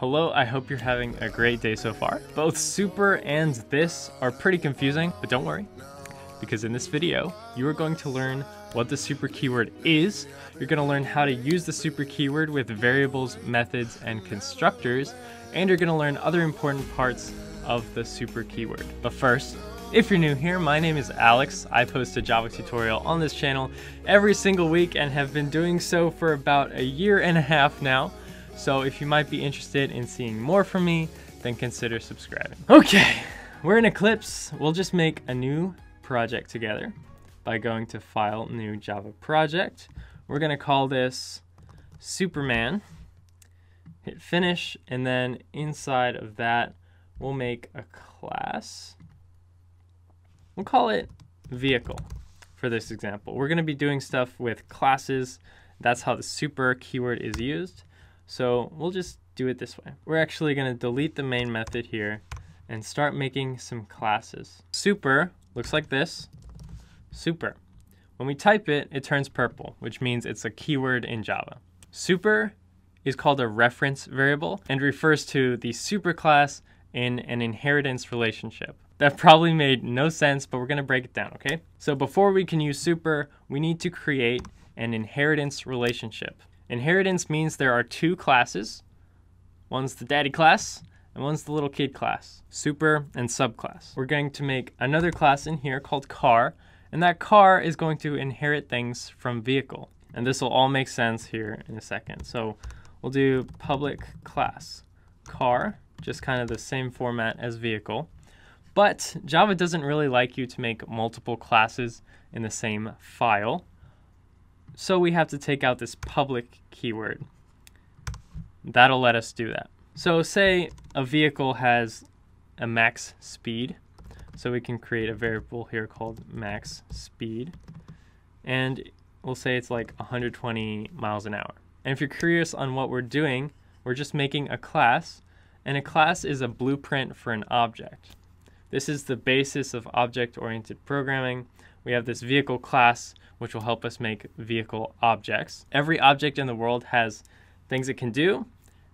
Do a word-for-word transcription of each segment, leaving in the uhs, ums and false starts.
Hello, I hope you're having a great day so far. Both super and this are pretty confusing, but don't worry, because in this video, you are going to learn what the super keyword is. You're gonna learn how to use the super keyword with variables, methods, and constructors, and you're gonna learn other important parts of the super keyword. But first, if you're new here, my name is Alex. I post a Java tutorial on this channel every single week and have been doing so for about a year and a half now. So if you might be interested in seeing more from me, then consider subscribing. Okay, we're in Eclipse. We'll just make a new project together by going to File, New Java Project. We're gonna call this Superman, hit Finish, and then inside of that, we'll make a class. We'll call it Vehicle for this example. We're gonna be doing stuff with classes. That's how the super keyword is used. So we'll just do it this way. We're actually gonna delete the main method here and start making some classes. Super looks like this, super. When we type it, it turns purple, which means it's a keyword in Java. Super is called a reference variable and refers to the super class in an inheritance relationship. That probably made no sense, but we're gonna break it down, okay? So before we can use super, we need to create an inheritance relationship. Inheritance means there are two classes. One's the daddy class, and one's the little kid class, super and subclass. We're going to make another class in here called car, and that car is going to inherit things from vehicle. And this will all make sense here in a second. So we'll do public class, car, just kind of the same format as vehicle. But Java doesn't really like you to make multiple classes in the same file. So we have to take out this public keyword. That'll let us do that. So say a vehicle has a max speed. So we can create a variable here called max speed. And we'll say it's like one hundred twenty miles an hour. And if you're curious on what we're doing, we're just making a class. And a class is a blueprint for an object. This is the basis of object-oriented programming. We have this vehicle class, which will help us make vehicle objects. Every object in the world has things it can do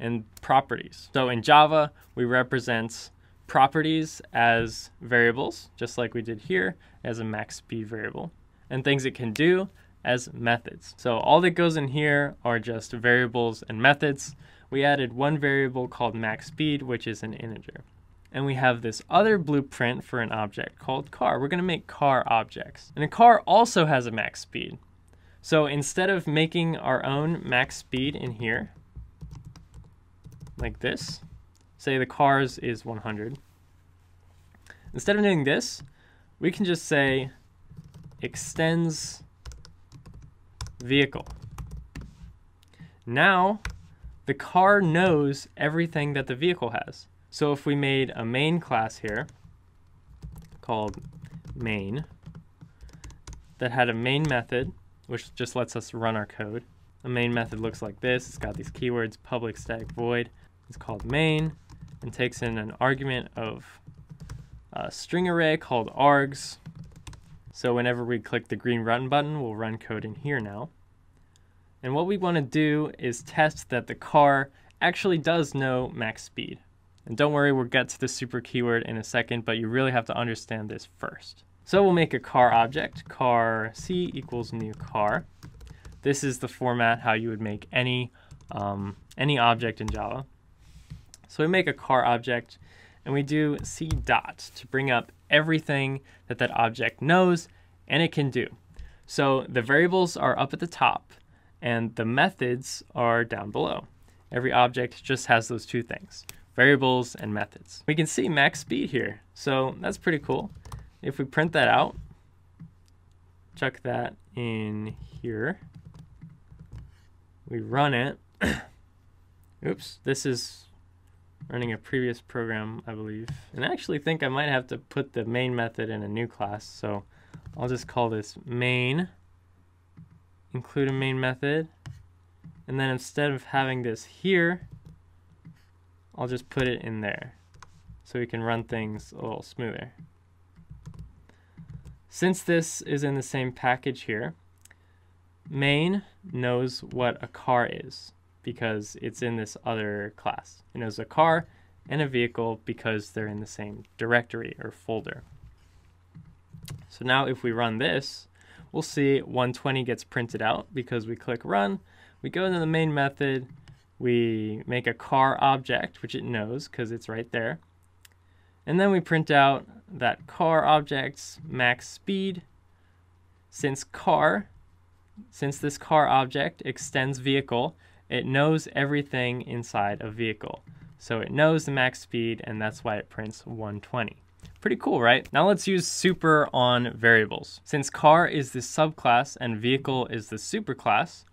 and properties. So in Java, we represent properties as variables, just like we did here as a max speed variable, and things it can do as methods. So all that goes in here are just variables and methods. We added one variable called max speed, which is an integer. And we have this other blueprint for an object called car. We're gonna make car objects. And a car also has a max speed. So instead of making our own max speed in here, like this, say the car's is one hundred. Instead of doing this, we can just say extends vehicle. Now, the car knows everything that the vehicle has. So if we made a main class here called main that had a main method, which just lets us run our code. The main method looks like this. It's got these keywords, public static void. It's called main and takes in an argument of a string array called args. So whenever we click the green run button, we'll run code in here now. And what we want to do is test that the car actually does know max speed. And don't worry, we'll get to the super keyword in a second, but you really have to understand this first. So we'll make a car object, car C equals new car. This is the format how you would make any, um, any object in Java. So we make a car object and we do C dot to bring up everything that that object knows and it can do. So the variables are up at the top and the methods are down below. Every object just has those two things. Variables and methods. We can see max speed here, so that's pretty cool. If we print that out, chuck that in here, we run it. Oops, this is running a previous program, I believe. And I actually think I might have to put the main method in a new class, so I'll just call this main, include a main method, and then instead of having this here, I'll just put it in there so we can run things a little smoother. Since this is in the same package here, main knows what a car is. because it's in this other class. And it was a car and a vehicle because they're in the same directory or folder. So now if we run this, we'll see one twenty gets printed out because we click run, we go into the main method, we make a car object, which it knows because it's right there. And then we print out that car object's max speed. Since car, since this car object extends vehicle, it knows everything inside a vehicle. So it knows the max speed, and that's why it prints one twenty. Pretty cool, right? Now let's use super on variables. Since car is the subclass and vehicle is the superclass,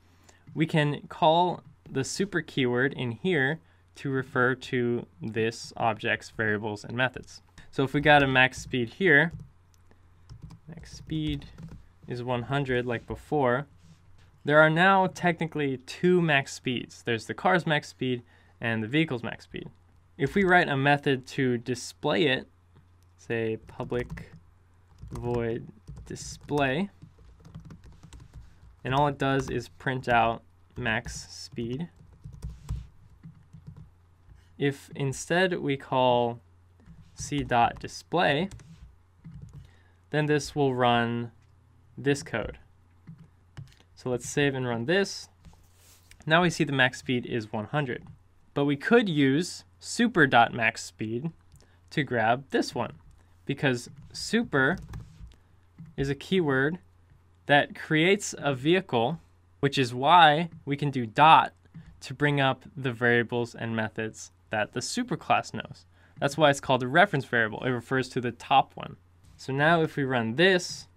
we can call the super keyword in here to refer to this object's variables and methods. So if we got a max speed here, max speed is one hundred like before, there are now technically two max speeds. There's the car's max speed and the vehicle's max speed. If we write a method to display it, say public void display, and all it does is print out max speed. If instead we call c.display, then this will run this code. So let's save and run this. Now we see the max speed is one hundred. But we could use super.maxSpeed to grab this one, because super is a keyword that creates a vehicle, which is why we can do dot to bring up the variables and methods that the superclass knows. That's why it's called a reference variable. It refers to the top one. So now if we run this,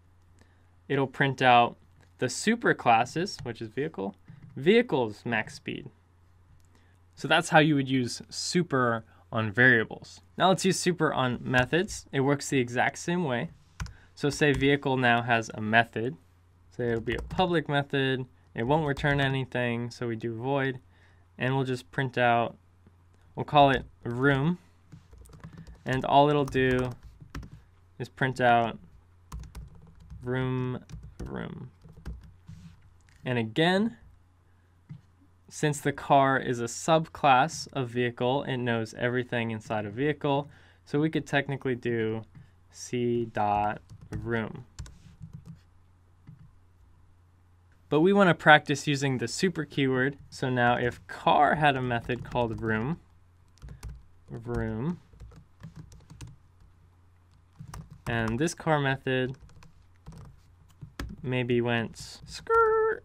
it'll print out the superclasses, which is vehicle, vehicle's max speed. So that's how you would use super on variables. Now let's use super on methods. It works the exact same way. So say vehicle now has a method. Say it'll be a public method. It won't return anything, so we do void. And we'll just print out, we'll call it room. And all it'll do is print out room, room. And again, since the car is a subclass of vehicle, it knows everything inside a vehicle. So we could technically do c.room. But we want to practice using the super keyword. So now if car had a method called room, room, and this car method maybe went skirt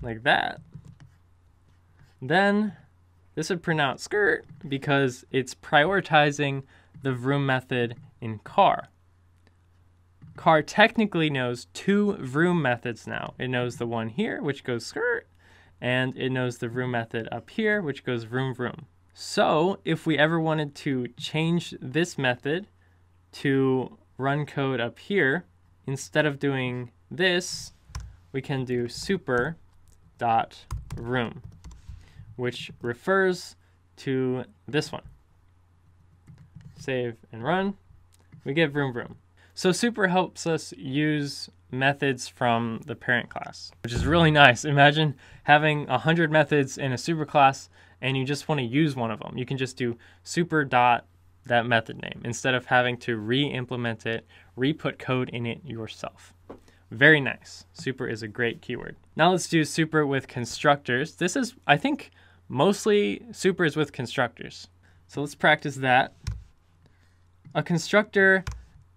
like that, then this would print out skirt because it's prioritizing the vroom method in car. Car technically knows two vroom methods now. It knows the one here, which goes skirt, and it knows the vroom method up here, which goes vroom vroom. So if we ever wanted to change this method to run code up here, instead of doing this, we can do super.room, which refers to this one. Save and run, we get vroom vroom. So super helps us use methods from the parent class, which is really nice. Imagine having one hundred methods in a super class and you just want to use one of them. You can just do super dot that method name instead of having to re-implement it, re-put code in it yourself. Very nice. Super is a great keyword. Now let's do super with constructors. This is, I think, mostly super is with constructors. So let's practice that. A constructor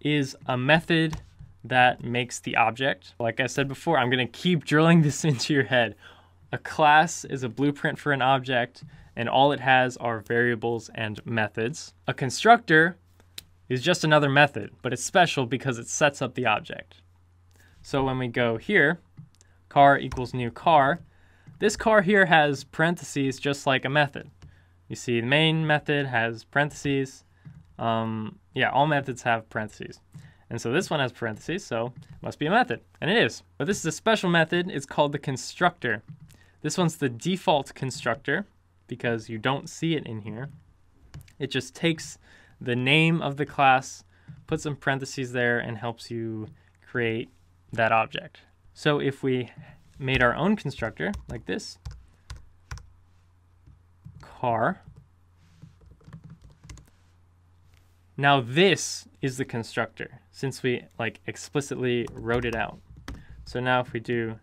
is a method that makes the object. Like I said before, I'm going to keep drilling this into your head. A class is a blueprint for an object, and all it has are variables and methods. A constructor is just another method, but it's special because it sets up the object. So when we go here, car equals new car, this car here has parentheses just like a method. You see the main method has parentheses. Um, yeah, all methods have parentheses. And so this one has parentheses, so it must be a method. And it is. But this is a special method. It's called the constructor. This one's the default constructor because you don't see it in here. It just takes the name of the class, puts some parentheses there, and helps you create that object. So if we made our own constructor like this, car. Now this is the constructor, since we like explicitly wrote it out. So now if we do,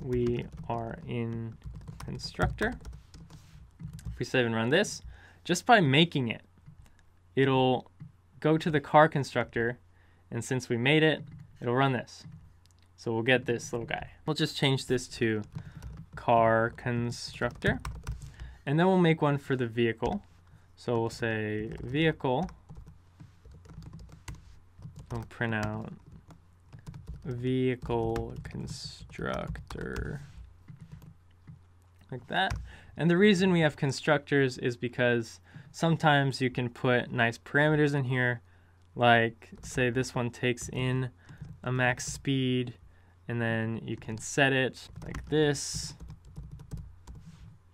we are in constructor. If we save and run this, just by making it, it'll go to the car constructor, and since we made it, it'll run this. So we'll get this little guy. We'll just change this to car constructor, and then we'll make one for the vehicle. So we'll say vehicle, we'll print out vehicle constructor like that. And the reason we have constructors is because sometimes you can put nice parameters in here, like say this one takes in a max speed, and then you can set it like this,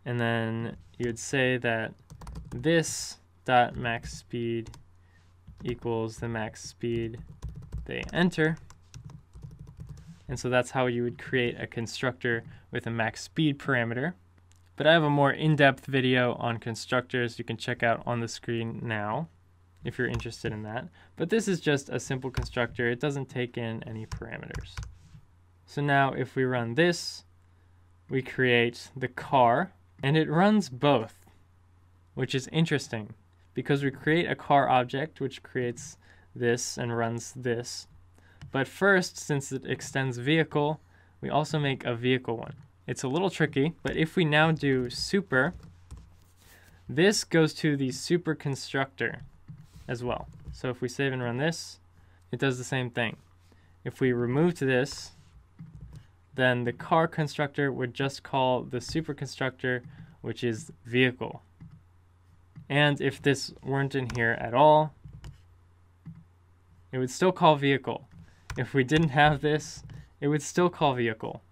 and then you'd say that this dot max speed equals the max speed they enter. And so that's how you would create a constructor with a max speed parameter. But I have a more in-depth video on constructors you can check out on the screen now if you're interested in that. But this is just a simple constructor. It doesn't take in any parameters. So now if we run this, we create the car, and it runs both, which is interesting because we create a car object which creates this and runs this. But first, since it extends vehicle, we also make a vehicle one. It's a little tricky, but if we now do super, this goes to the super constructor as well. So if we save and run this, it does the same thing. If we remove this, then the car constructor would just call the super constructor, which is vehicle. And if this weren't in here at all, it would still call vehicle. If we didn't have this, it would still call vehicle,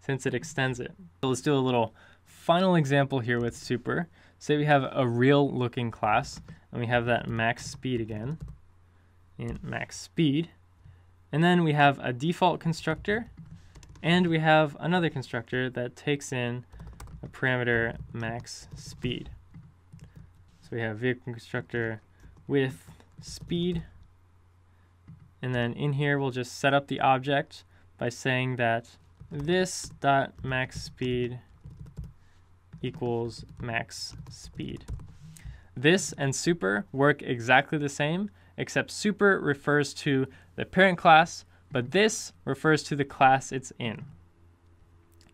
since it extends it. So let's do a little final example here with super. Say we have a real looking class, and we have that max speed again, in max speed. And then we have a default constructor, and we have another constructor that takes in a parameter max speed. So we have vehicle constructor with speed. And then in here, we'll just set up the object by saying that this dot max speed equals max speed. This and super work exactly the same, except super refers to the parent class, but this refers to the class it's in.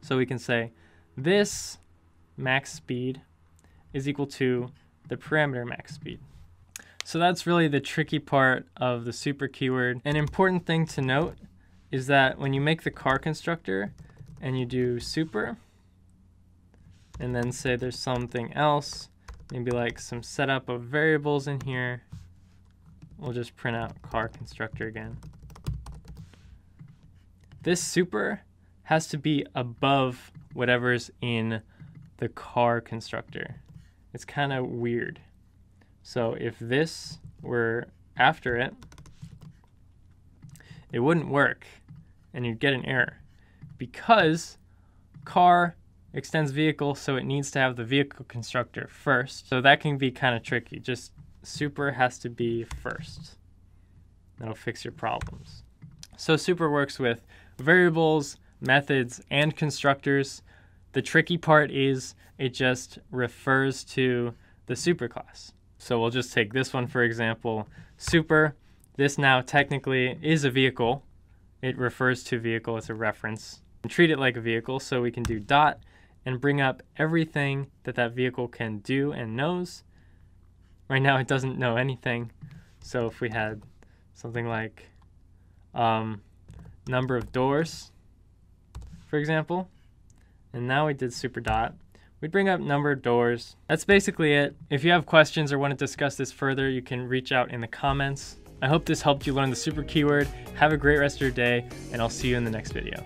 So we can say this max speed is equal to the parameter max speed. So that's really the tricky part of the super keyword. An important thing to note is that when you make the car constructor and you do super, and then say there's something else, maybe like some setup of variables in here, we'll just print out car constructor again. This super has to be above whatever's in the car constructor. It's kind of weird. So if this were after it, it wouldn't work, and you'd get an error, because car extends vehicle, so it needs to have the vehicle constructor first. So that can be kind of tricky. Just super has to be first. That'll fix your problems. So super works with variables, methods, and constructors. The tricky part is it just refers to the super class. So we'll just take this one, for example, super. This now technically is a vehicle. It refers to vehicle, it's a reference. And treat it like a vehicle, so we can do dot and bring up everything that that vehicle can do and knows. Right now it doesn't know anything. So if we had something like um, number of doors, for example, and now we did super dot, we'd bring up number of doors. That's basically it. If you have questions or want to discuss this further, you can reach out in the comments. I hope this helped you learn the super keyword. Have a great rest of your day, and I'll see you in the next video.